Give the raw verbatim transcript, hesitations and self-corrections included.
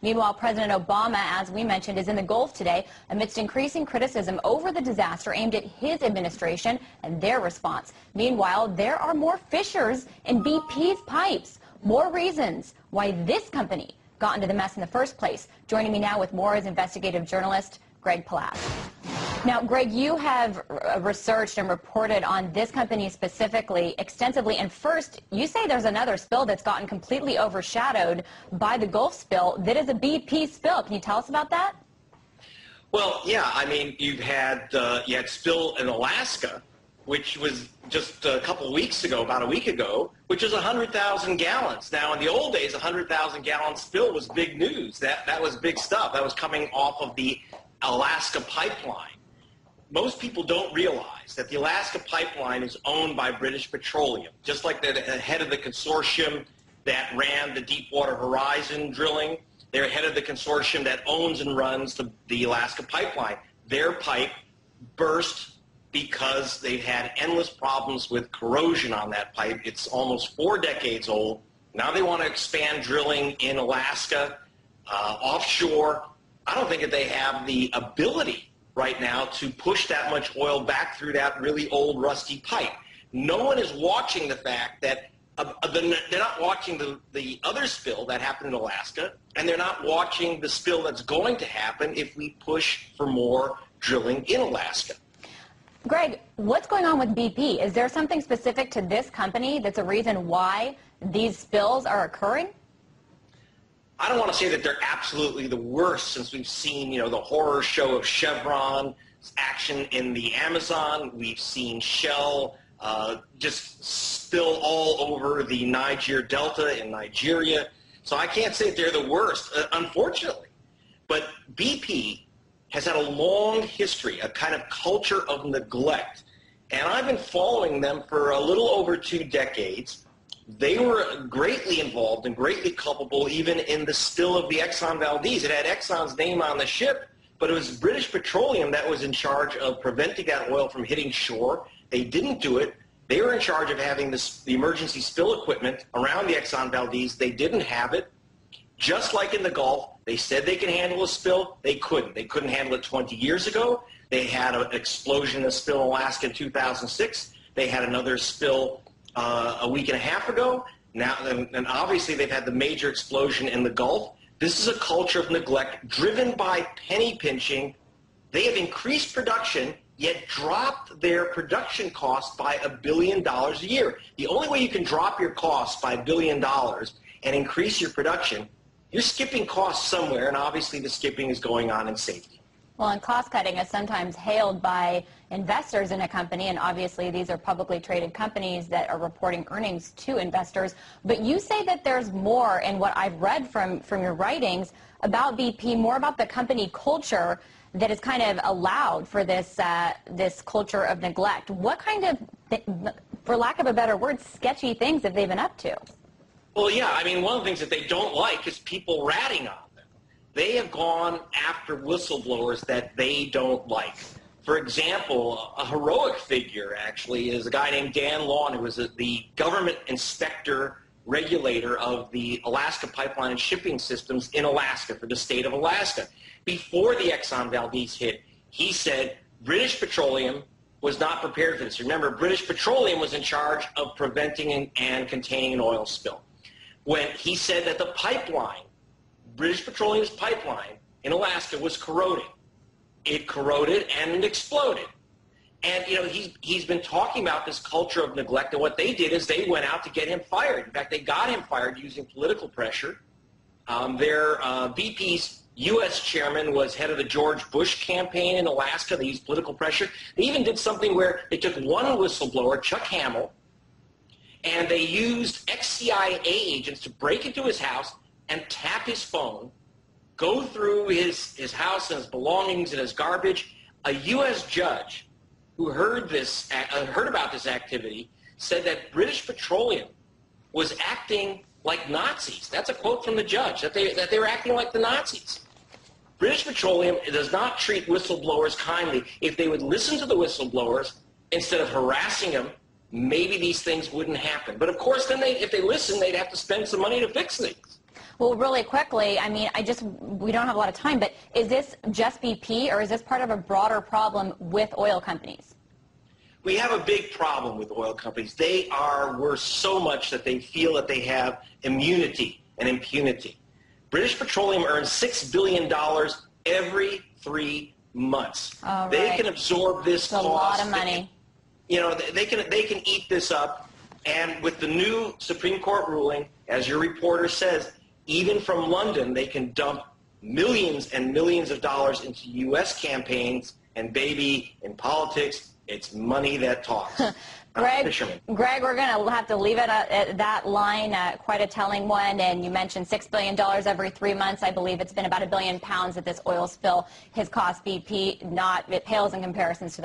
Meanwhile, President Obama, as we mentioned, is in the Gulf today amidst increasing criticism over the disaster aimed at his administration and their response. Meanwhile, there are more fissures in B P's pipes, more reasons why this company got into the mess in the first place. Joining me now with more is investigative journalist Greg Palast. Now, Greg, you have researched and reported on this company specifically extensively. And first, you say there's another spill that's gotten completely overshadowed by the Gulf spill that is a B P spill. Can you tell us about that? Well, yeah. I mean, you've had uh, you had spill in Alaska, which was just a couple weeks ago, about a week ago, which is one hundred thousand gallons. Now, in the old days, one hundred thousand gallon spill was big news. That, that was big stuff. That was coming off of the Alaska pipeline. Most people don't realize that the Alaska pipeline is owned by British Petroleum, just like they're the head of the consortium that ran the Deepwater Horizon drilling. They're head of the consortium that owns and runs the, the Alaska pipeline. Their pipe burst because they've had endless problems with corrosion on that pipe. It's almost four decades old. Now they want to expand drilling in Alaska, uh, offshore. I don't think that they have the ability right now to push that much oil back through that really old rusty pipe. No one is watching the fact that uh, they're not watching the, the other spill that happened in Alaska, and they're not watching the spill that's going to happen if we push for more drilling in Alaska. Greg, what's going on with B P? Is there something specific to this company that's a reason why these spills are occurring? I don't want to say that they're absolutely the worst, since we've seen, you know, the horror show of Chevron's action in the Amazon. We've seen Shell uh, just spill all over the Niger Delta in Nigeria. So I can't say that they're the worst, uh, unfortunately. But B P has had a long history, a kind of culture of neglect. And I've been following them for a little over two decades. They were greatly involved and greatly culpable even in the spill of the Exxon Valdez. It had Exxon's name on the ship, but it was British Petroleum that was in charge of preventing that oil from hitting shore. They didn't do it. They were in charge of having this, the emergency spill equipment around the Exxon Valdez. They didn't have it. Just like in the Gulf, they said they could handle a spill. They couldn't. They couldn't handle it twenty years ago. They had an explosion, a spill in Alaska in two thousand six. They had another spill Uh, a week and a half ago. Now, and, and obviously they've had the major explosion in the Gulf. This is a culture of neglect driven by penny pinching. They have increased production, yet dropped their production cost by a billion dollars a year. The only way you can drop your costs by a billion dollars and increase your production, you're skipping costs somewhere, and obviously the skipping is going on in safety. Well, and cost-cutting is sometimes hailed by investors in a company, and obviously these are publicly traded companies that are reporting earnings to investors. But you say that there's more in what I've read from, from your writings about B P, more about the company culture that has kind of allowed for this, uh, this culture of neglect. What kind of, for lack of a better word, sketchy things have they been up to? Well, yeah, I mean, one of the things that they don't like is people ratting on. They have gone after whistleblowers that they don't like. For example, a heroic figure, actually, is a guy named Dan Lawn, who was the government inspector regulator of the Alaska pipeline and shipping systems in Alaska for the state of Alaska. Before the Exxon Valdez hit, he said British Petroleum was not prepared for this. Remember, British Petroleum was in charge of preventing and, and containing an oil spill. When he said that the pipeline, British Petroleum's pipeline in Alaska, was corroded. It corroded and it exploded. And, you know, he's, he's been talking about this culture of neglect, and what they did is they went out to get him fired. In fact, they got him fired using political pressure. Um, their uh, B P's U S chairman was head of the George Bush campaign in Alaska. They used political pressure. They even did something where they took one whistleblower, Chuck Hamill, and they used ex C I A agents to break into his house and tap his phone, go through his, his house and his belongings and his garbage. A U S judge who heard, this, uh, heard about this activity said that British Petroleum was acting like Nazis. That's a quote from the judge, that they, that they were acting like the Nazis. British Petroleum does not treat whistleblowers kindly. If they would listen to the whistleblowers instead of harassing them, maybe these things wouldn't happen. But, of course, then they, if they listen, they'd have to spend some money to fix things. Well, really quickly, I mean, I just, we don't have a lot of time, but is this just B P, or is this part of a broader problem with oil companies? We have a big problem with oil companies. They are worth so much that they feel that they have immunity and impunity. British Petroleum earns six billion dollars every three months. All right. They can absorb this cost. That's a lot of money. They, you know, they can, they can eat this up. And with the new Supreme Court ruling, as your reporter says, even from London, they can dump millions and millions of dollars into U S campaigns, and baby, in politics, it's money that talks. Greg, uh, Greg, we're going to have to leave it at, at that line, uh, quite a telling one, and you mentioned six billion dollars every three months. I believe it's been about a billion pounds that this oil spill has cost B P. Not, it pales in comparison to the